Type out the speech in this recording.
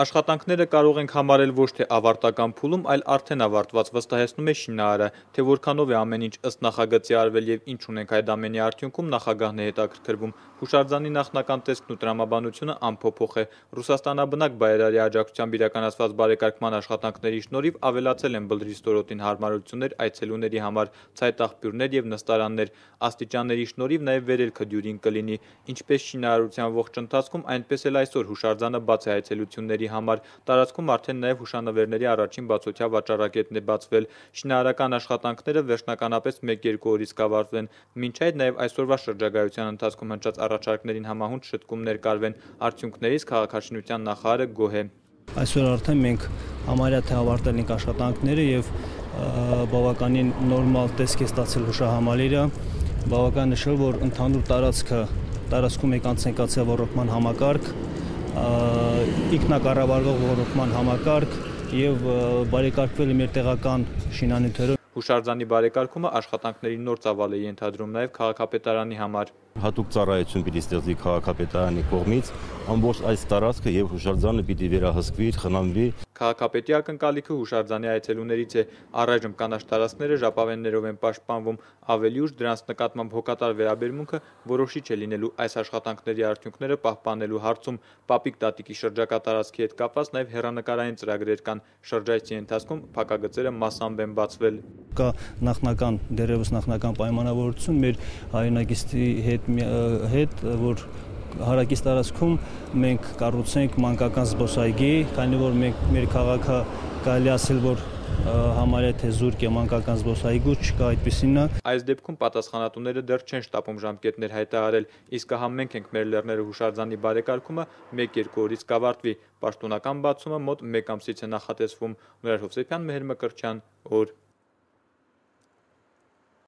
Աշխատանքները կարող ենք համարել ոչ թե ավարտական փուլում, այլ արդեն ավարտված, վստահեցնում է շինարարը, թե որքանով է ամեն ինչ ըստ նախագծի արվել եւ ինչ ունենք այդ ամենի արդյունքում նախագահն է հետաքրքրվում։ Հուշարձանի նախնական տեսքն ու տրամաբանությունը անփոփոխ է։ Ռուսաստանաբնակ Բայրարի աջակցությամբ իրականացված բարեկարգման աշխատանքների շնորհիվ ավելացել են բլրի ստորոտին հարմարություններ այցելուների համար, ցայտաղբյուրներ եւ նստարաններ, աստիճանների շնորհիվ նաեւ վերելքը դյուրին կլինի, ինչպես շինարարության ողջ ընթացքում, այնպես էլ այսօր հուշարձանը բաց է այցելությունների համար տարածքում արդեն նաև հուշանվերների առաջին բացօթյա վաճառակետն է բացվել շինարարական աշխատանքները վերջնականապես 1-2 օրից կավարտվեն մինչ այդ նաև այսօրվա շրջագայության ընթացքում հնչած առաջարկներին համահունչ շտկումներ կարվեն արդյունքներից քաղաքաշինության նախարարը գոհ է այսօր արդեն մենք համարյա թե ավարտել ենք աշխատանքները եւ բավականին նորմալ տեսք է ստացել հուշահամալիրը բավական նշել որ ընդհանուր տարածքում եկանցնկացիա ռոռոկման համակարգ Ինքնակառավարվող ռոռոկման համակարգ եւ բարեկարգվել մեր տեղական շինանյութերը Հուշարձանի բարեկարգումը աշխատանքների նոր ծավալ է ենթադրում նաեւ քաղաքապետարանի համար Հատուկ ծառայություն պիտի ստեղծվի քաղաքապետարանի կողմից ամբողջ այս տարածքը եւ հուշարձանը պիտի վերահսկվի խնամվի Քաղաքապետի ակնկալիքը հուշարձանի այցելուներից է։ Առայժմ կանաչ տարածքները ժապավեններով են պաշտպանվում, ավելի ուշ դրանց նկատմամբ հոգատար վերաբերմունքը որոշիչ է լինելու այս աշխատանքների արդյունքները պահպանելու հարցում։ Պապիկ-տատիկի շրջակա տարածքի հետ կապված նաև հեռանկարային ծրագրեր կան։ Շրջայցի ընթացքում փակագծերը մասամբ են բացվել։ Կա նախնական պայմանավորություն մեր հայրենակիցի հետ, որ Հարակից տարածքում մենք կառուցենք մանկական զբոսայգի, քանի որ մենք մեր քաղաքը կարելի ասել որ համարյա թե զուրկ է մանկական զբոսայգու չկա այդպիսինը։ Այս դեպքում պատասխանատուները դեռ չեն շտապում ժամկետներ հայտարարել, իսկ ահա մենք ենք մեր լեռները հուշարձանի բարեկարգումը 1-2 օրից կավարտվի։ Պաշտոնական բացումը մոտ 1 ամսից է նախատեսվում։ Նուրար Հովսեփյան, Մեհր Մկրտչյան, օր